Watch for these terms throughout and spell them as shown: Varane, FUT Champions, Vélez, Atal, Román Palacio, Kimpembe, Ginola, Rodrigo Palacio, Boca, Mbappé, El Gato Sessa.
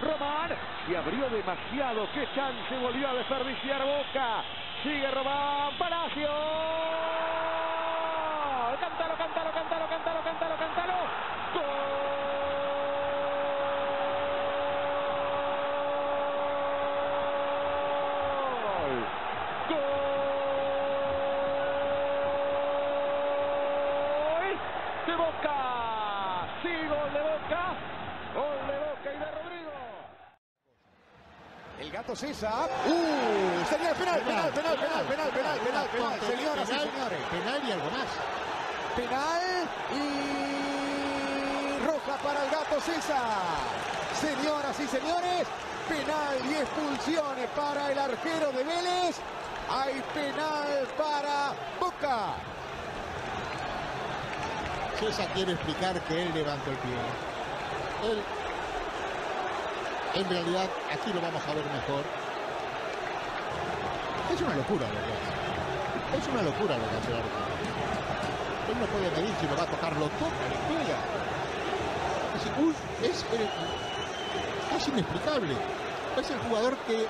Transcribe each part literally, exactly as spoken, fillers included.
Román, Román, se abrió demasiado, qué chance volvió a desperdiciar Boca, sigue Román, Palacio, cántalo, cántalo, cántalo, cántalo, cántalo, cántalo, gol, gol de Boca, sí, gol de Boca, gol de Boca y de Rodrigo. El Gato Sessa. ¡Uh! Sería el penal, penal, penal, penal, penal, penal, penal, penal, señoras y señores. Penal y algo más. Penal y roja para el Gato Sessa. Señoras y señores, penal y expulsiones para el arquero de Vélez. Hay penal para Boca. Sessa quiere explicar que él levantó el pie. Él... En realidad, aquí lo vamos a ver mejor. Es una locura lo que hace. Es una locura lo que hace el árbitro. Él no puede medir si lo va a tocar, lo toca, le pega. Es, un, es, el, es inexplicable. Es el jugador que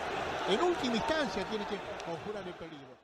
en última instancia tiene que conjurar el peligro.